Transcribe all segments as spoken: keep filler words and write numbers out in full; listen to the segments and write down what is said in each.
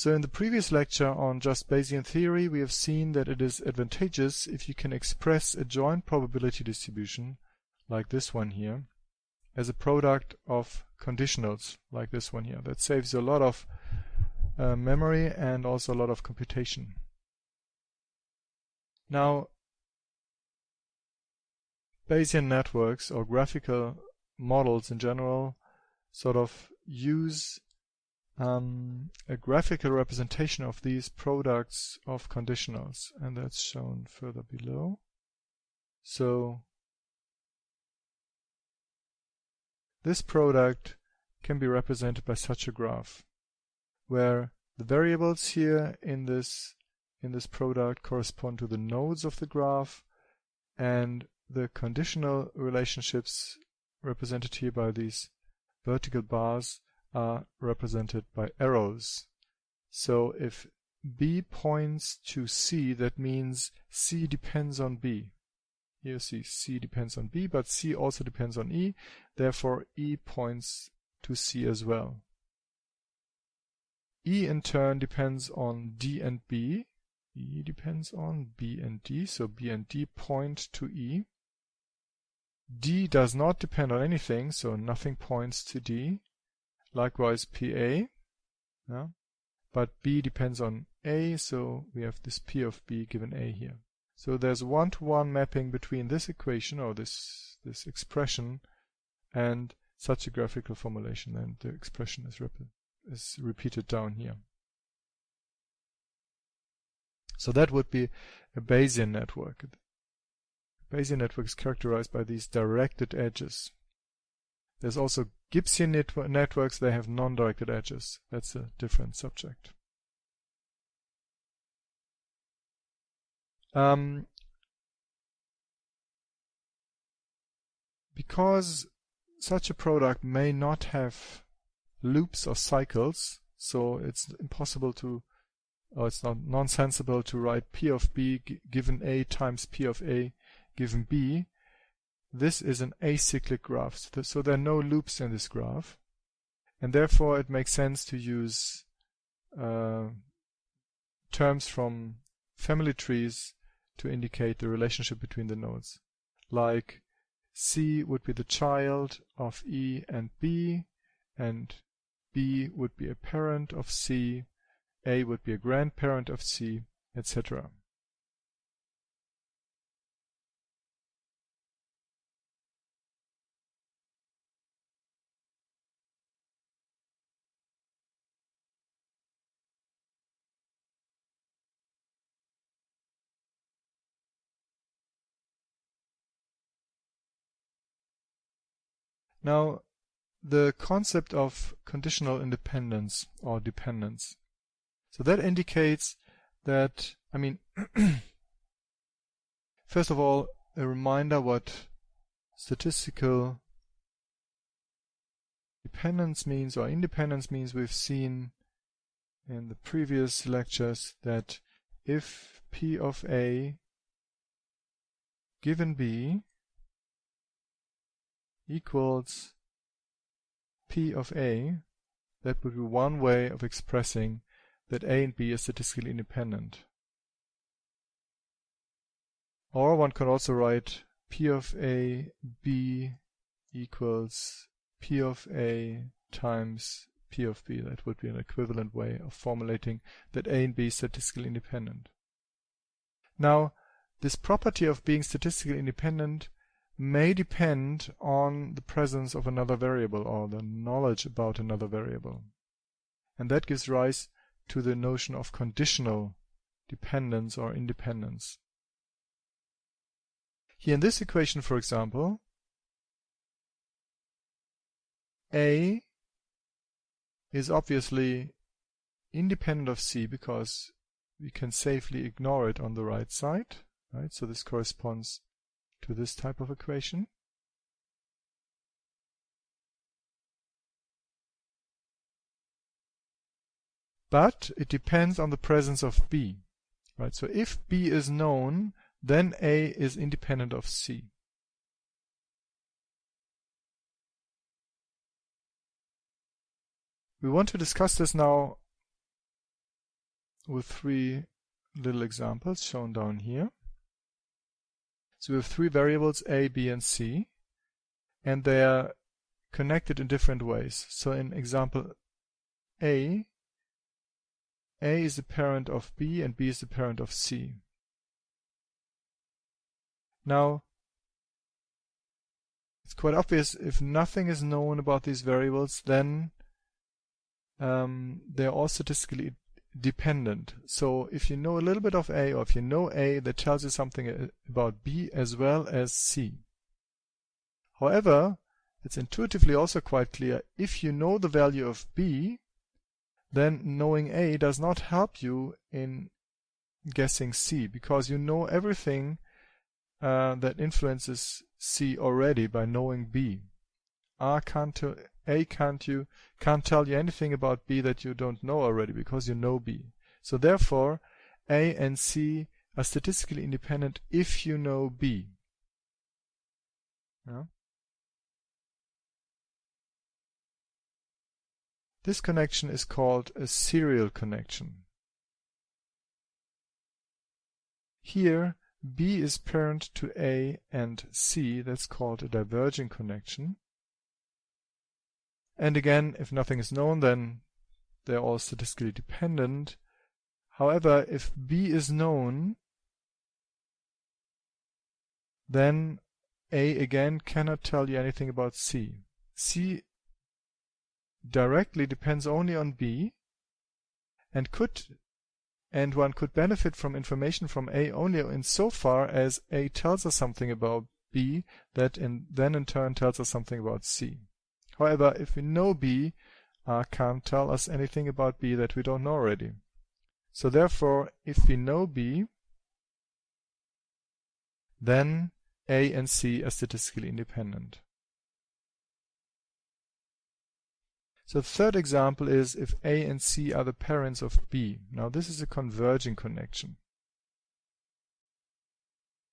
So in the previous lecture on just Bayesian theory, we have seen that it is advantageous if you can express a joint probability distribution, like this one here, as a product of conditionals, like this one here. That saves you a lot of uh, memory and also a lot of computation. Now, Bayesian networks or graphical models in general sort of use Um, a graphical representation of these products of conditionals, and that's shown further below. So this product can be represented by such a graph, where the variables here in this in this product correspond to the nodes of the graph, and the conditional relationships represented here by these vertical bars are represented by arrows. So if B points to C, that means C depends on B. Here you see C depends on B, but C also depends on E, therefore E points to C as well. E in turn depends on D and B. E depends on B and D, so B and D point to E. D does not depend on anything, so nothing points to D. Likewise P A, yeah? But B depends on A, so we have this P of B given A here. So there's one-to-one mapping between this equation or this, this expression and such a graphical formulation, and the expression is, rep is repeated down here. So that would be a Bayesian network. A Bayesian network is characterized by these directed edges. There's also Gibbsian network networks, they have non-directed edges. That's a different subject. Um, because such a product may not have loops or cycles, so it's impossible to, or it's not nonsensible to write P of B given A times P of A given B. This is an acyclic graph, so there are no loops in this graph, and therefore it makes sense to use uh, terms from family trees to indicate the relationship between the nodes. Like C would be the child of E and B, and B would be a parent of C, A would be a grandparent of C, et cetera. Now, the concept of conditional independence or dependence. So that indicates that, I mean, first of all, a reminder what statistical dependence means or independence means. We've seen in the previous lectures that if P of A given B equals P of A, that would be one way of expressing that A and B are statistically independent. Or one could also write P of A B equals P of A times P of B. That would be an equivalent way of formulating that A and B are statistically independent. Now, this property of being statistically independent may depend on the presence of another variable or the knowledge about another variable. And that gives rise to the notion of conditional dependence or independence. Here in this equation, for example, A is obviously independent of C because we can safely ignore it on the right side, right? So this corresponds to this type of equation. But it depends on the presence of B, right? So if B is known, then A is independent of C. We want to discuss this now with three little examples shown down here. So we have three variables A, B, and C, and they are connected in different ways. So in example A, A is the parent of B and B is the parent of C. Now, it's quite obvious if nothing is known about these variables, then um, they are all statistically dependent. So if you know a little bit of A, or if you know A, that tells you something about B as well as C. However, it's intuitively also quite clear, if you know the value of B, then knowing A does not help you in guessing C, because you know everything uh, that influences C already by knowing B. A can't tell, A can't you can't tell you anything about B that you don't know already, because you know B. So therefore, A and C are statistically independent if you know B. Yeah. This connection is called a serial connection. Here, B is parent to A and C. That's called a diverging connection. And again, if nothing is known, then they're all statistically dependent. However, if B is known, then A again cannot tell you anything about C. C directly depends only on B, and could and one could benefit from information from A only insofar as A tells us something about B that in, then in turn tells us something about C. However, if we know B, R can't tell us anything about B that we don't know already. So therefore, if we know B, then A and C are statistically independent. So the third example is if A and C are the parents of B. Now this is a converging connection.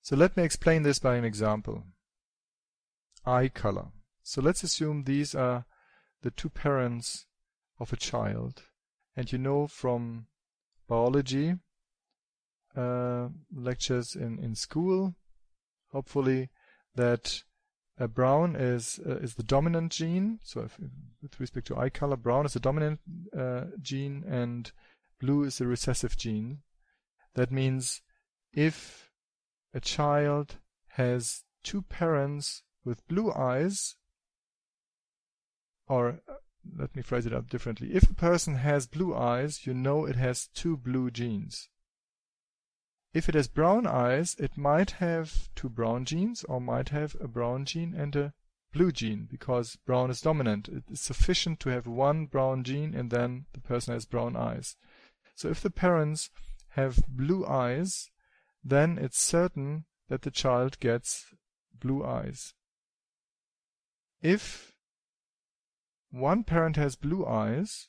So let me explain this by an example. Eye color. So let's assume these are the two parents of a child. And you know from biology uh, lectures in, in school, hopefully, that Uh, brown is uh, is the dominant gene. So if, with respect to eye color, brown is the dominant uh, gene and blue is the recessive gene. That means if a child has two parents with blue eyes, or uh, let me phrase it up differently. If a person has blue eyes, you know it has two blue genes. If it has brown eyes, it might have two brown genes, or might have a brown gene and a blue gene, because brown is dominant. It is sufficient to have one brown gene and then the person has brown eyes. So if the parents have blue eyes, then it's certain that the child gets blue eyes. If one parent has blue eyes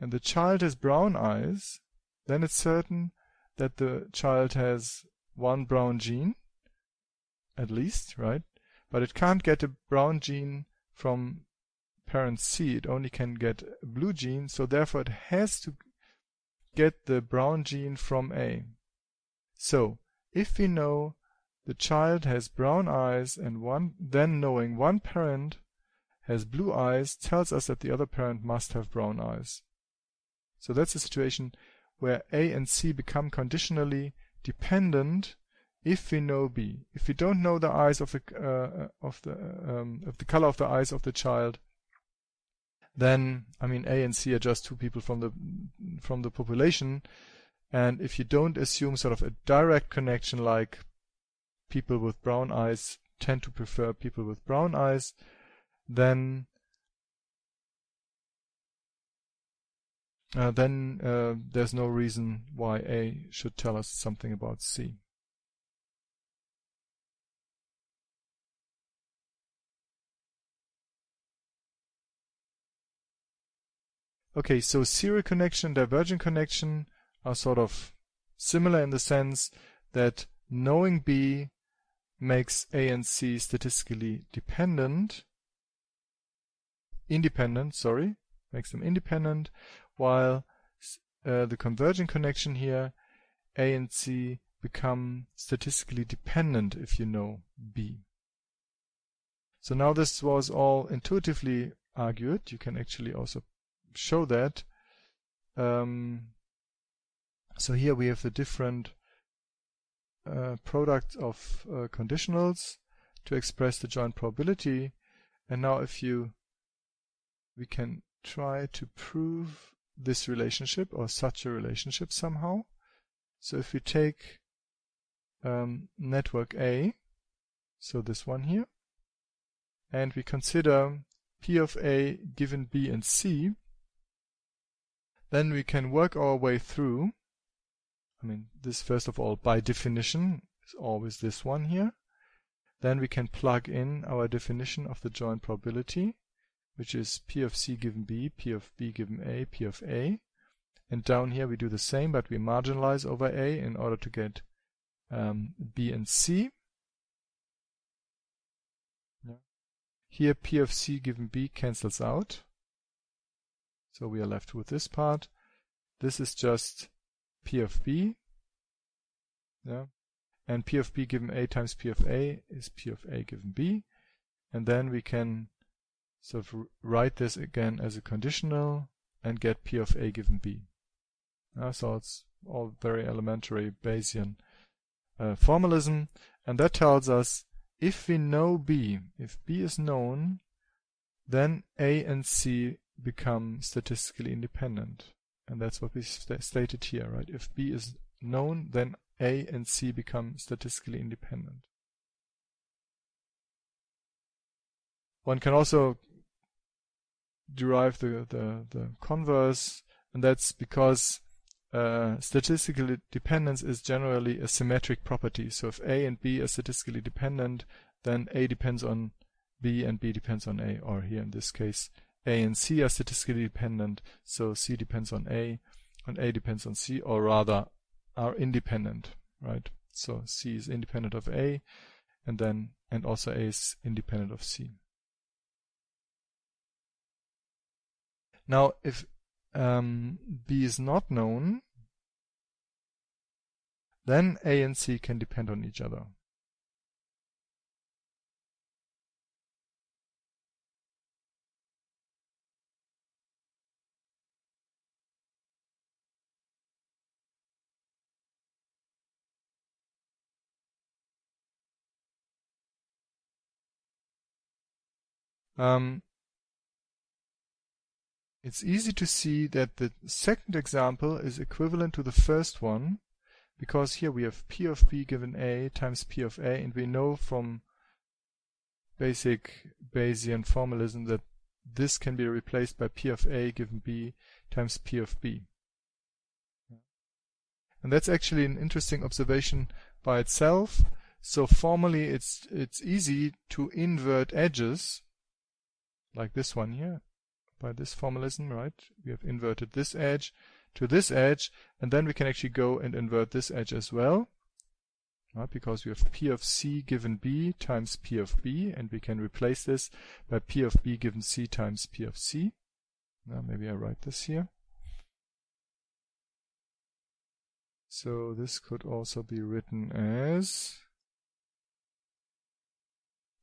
and the child has brown eyes, then it's certain that the child has one brown gene, at least, right? But it can't get a brown gene from parent C. It only can get a blue gene, so therefore it has to get the brown gene from A. So, if we know the child has brown eyes and one, then knowing one parent has blue eyes tells us that the other parent must have brown eyes. So that's the situation where A and C become conditionally dependent if we know B. If we don't know the eyes of the uh, of the um, of the color of the eyes of the child, then I mean A and C are just two people from the from the population, and if you don't assume sort of a direct connection, like people with brown eyes tend to prefer people with brown eyes, then Uh, then uh, there's no reason why A should tell us something about C. Okay, so serial connection and divergent connection are sort of similar in the sense that knowing B makes A and C statistically dependent, independent, sorry, makes them independent, while uh, the converging connection here, A and C become statistically dependent if you know B. So now this was all intuitively argued. You can actually also show that. Um, so here we have the different uh, products of uh, conditionals to express the joint probability. And now if you, we can try to prove this relationship or such a relationship somehow. So if we take um, network A, so this one here, and we consider P of A given B and C, then we can work our way through. I mean, this first of all, by definition, is always this one here. Then we can plug in our definition of the joint probability, which is P of C given B, P of B given A, P of A. And down here we do the same, but we marginalize over A in order to get um, B and C. Yeah. Here P of C given B cancels out. So we are left with this part. This is just P of B. Yeah. And P of B given A times P of A is P of A given B. And then we can sort of write this again as a conditional and get P of A given B. Uh, so it's all very elementary Bayesian uh, formalism, and that tells us if we know B, if B is known, then A and C become statistically independent. And that's what we st stated here, right? If B is known, then A and C become statistically independent. One can also derive the, the, the converse, and that's because Uh, statistical dependence is generally a symmetric property. So if A and B are statistically dependent, then A depends on B and B depends on A, or here in this case, A and C are statistically dependent, so C depends on A and A depends on C, or rather are independent, right? So C is independent of A, and then and also A is independent of C. Now if Um, B is not known, then A and C can depend on each other. Um, It's easy to see that the second example is equivalent to the first one, because here we have P of B given A times P of A, and we know from basic Bayesian formalism that this can be replaced by P of A given B times P of B. And that's actually an interesting observation by itself. So formally it's it's easy to invert edges, like this one here. By this formalism, right? We have inverted this edge to this edge, and then we can actually go and invert this edge as well, right? Because we have P of C given B times P of B, and we can replace this by P of B given C times P of C. Now maybe I write this here. So this could also be written as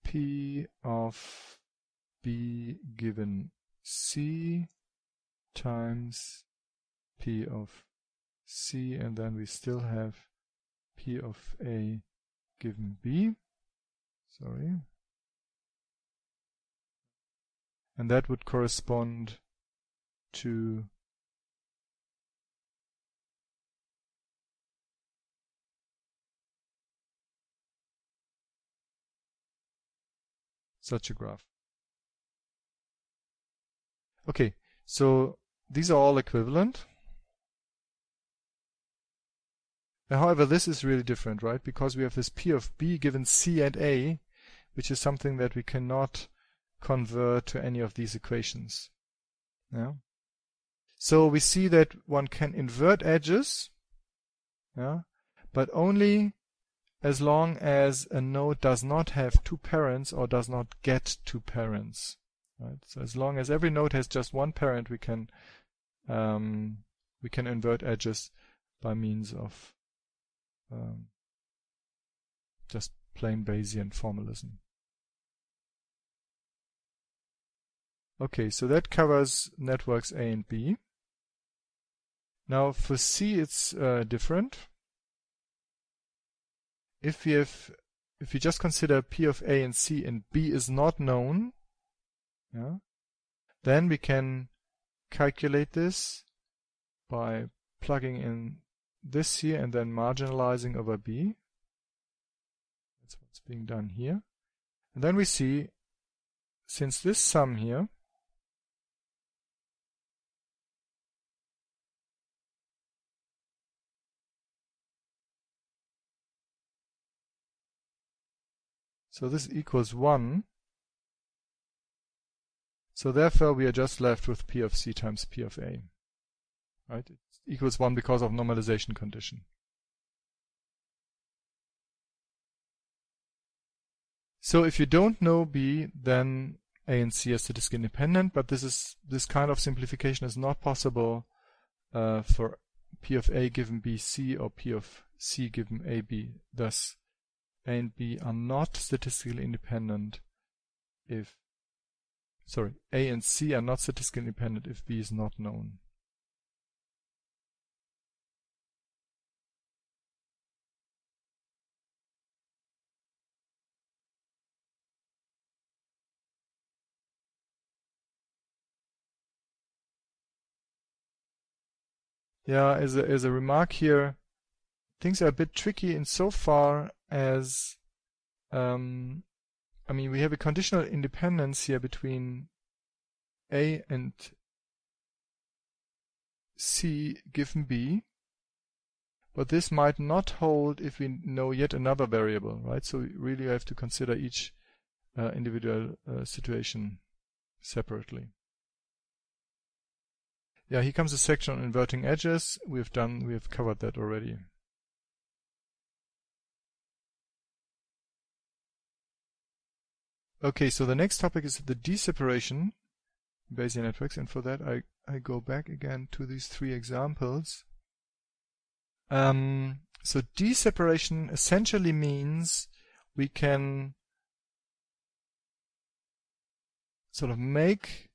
P of B given C times P of C, and then we still have P of A given B. Sorry. And that would correspond to such a graph. Okay, so these are all equivalent. However, this is really different, right? Because we have this P of B given C and A, which is something that we cannot convert to any of these equations. Yeah. So we see that one can invert edges, yeah, but only as long as a node does not have two parents or does not get two parents. Right. So as long as every node has just one parent, we can um, we can invert edges by means of um, just plain Bayesian formalism. Okay, so that covers networks A and B. Now for C, it's uh, different. If we have, if we just consider P of A and C, and B is not known, yeah, then we can calculate this by plugging in this here and then marginalizing over B. That's what's being done here. And then we see, since this sum here so this equals one. So therefore we are just left with P of C times P of A. Right? It equals one because of normalization condition. So if you don't know B, then A and C are statistically independent, but this is this kind of simplification is not possible uh, for P of A given B C or P of C given A B. Thus A and B are not statistically independent if, sorry, A and C are not statistically independent if B is not known. Yeah, as a, as a remark here, things are a bit tricky insofar as um, I mean, we have a conditional independence here between A and C given B, but this might not hold if we know yet another variable, right? So we really have to consider each uh, individual uh, situation separately. Yeah, here comes a section on inverting edges. We've done, we have covered that already. Okay, so the next topic is the d-Separation in Bayesian networks, and for that I, I go back again to these three examples. Um, so d-Separation essentially means we can sort of make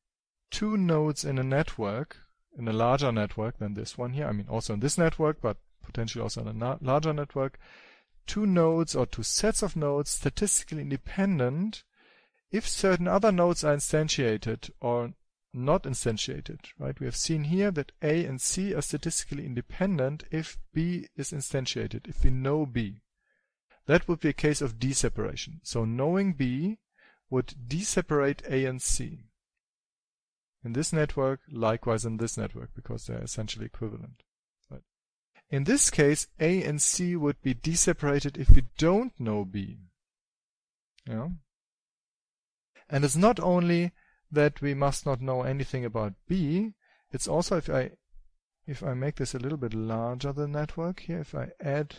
two nodes in a network, in a larger network than this one here, I mean also in this network, but potentially also in a larger network, two nodes or two sets of nodes statistically independent if certain other nodes are instantiated or not instantiated, right? We have seen here that A and C are statistically independent if B is instantiated, if we know B. That would be a case of d-Separation. So knowing B would d-separate A and C. In this network, likewise in this network, because they're essentially equivalent. Right? In this case, A and C would be d-separated if we don't know B. Yeah. And it's not only that we must not know anything about B, it's also if I if I make this a little bit larger the network here, if I add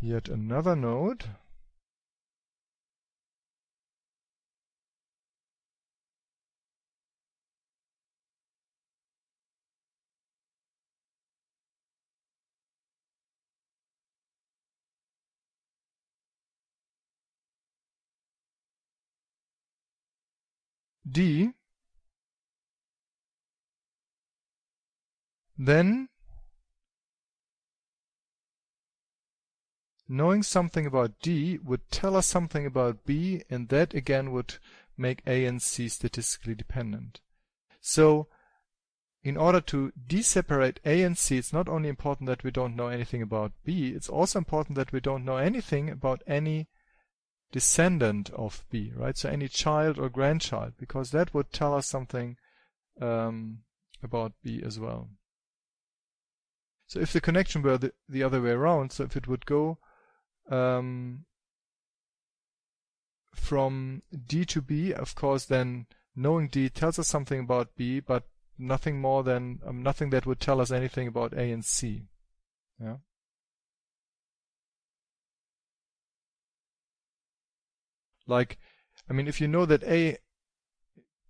yet another node, D, then knowing something about D would tell us something about B, and that again would make A and C statistically dependent. So in order to d-separate A and C, it's not only important that we don't know anything about B, it's also important that we don't know anything about any descendant of B, right? So any child or grandchild, because that would tell us something um, about B as well. So if the connection were the, the other way around, so if it would go um, from D to B, of course, then knowing D tells us something about B, but nothing more than um, nothing that would tell us anything about A and C. Yeah. Like, I mean, if you know that A,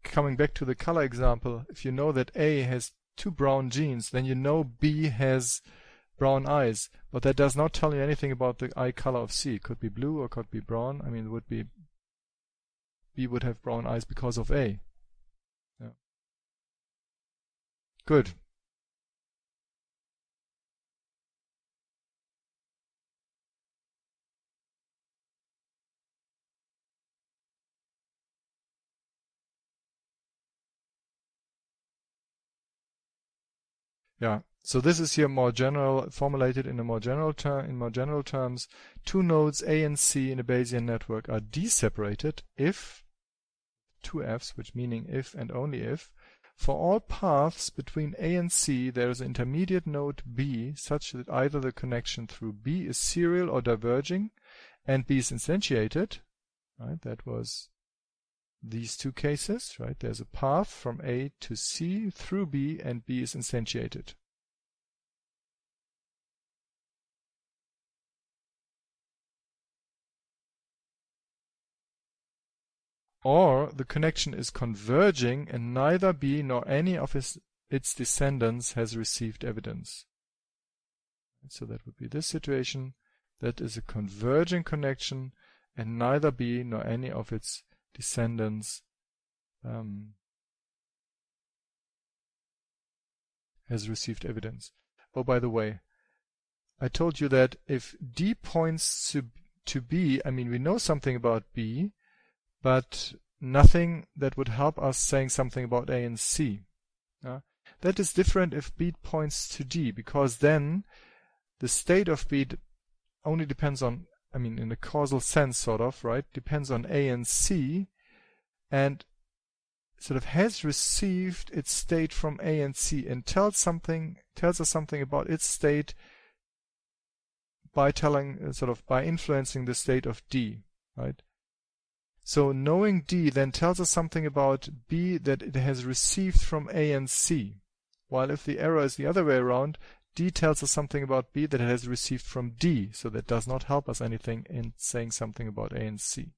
coming back to the color example, if you know that A has two brown genes, then you know B has brown eyes, but that does not tell you anything about the eye color of C. It could be blue or could be brown. I mean, it would be B would have brown eyes because of A. Yeah. Good. Yeah, so this is here more general, formulated in a more general term, in more general terms. Two nodes A and C in a Bayesian network are d-separated if two F's, which meaning if and only if, for all paths between A and C there is an intermediate node B such that either the connection through B is serial or diverging, and B is instantiated. Right, that was these two cases, right? There's a path from A to C through B, and B is instantiated. Or the connection is converging and neither B nor any of his, its descendants has received evidence. So that would be this situation. That is a converging connection and neither B nor any of its descendants um, has received evidence. Oh, by the way, I told you that if D points to, to B, I mean, we know something about B, but nothing that would help us saying something about A and C. Uh, that is different if B points to D, because then the state of B only depends on, I mean, in a causal sense, sort of, right? Depends on A and C, and sort of has received its state from A and C, and tells something, tells us something about its state by telling, sort of, by influencing the state of D, right? So knowing D then tells us something about B that it has received from A and C, while if the error is the other way around, D tells us something about B that it has received from D, so that does not help us anything in saying something about A and C.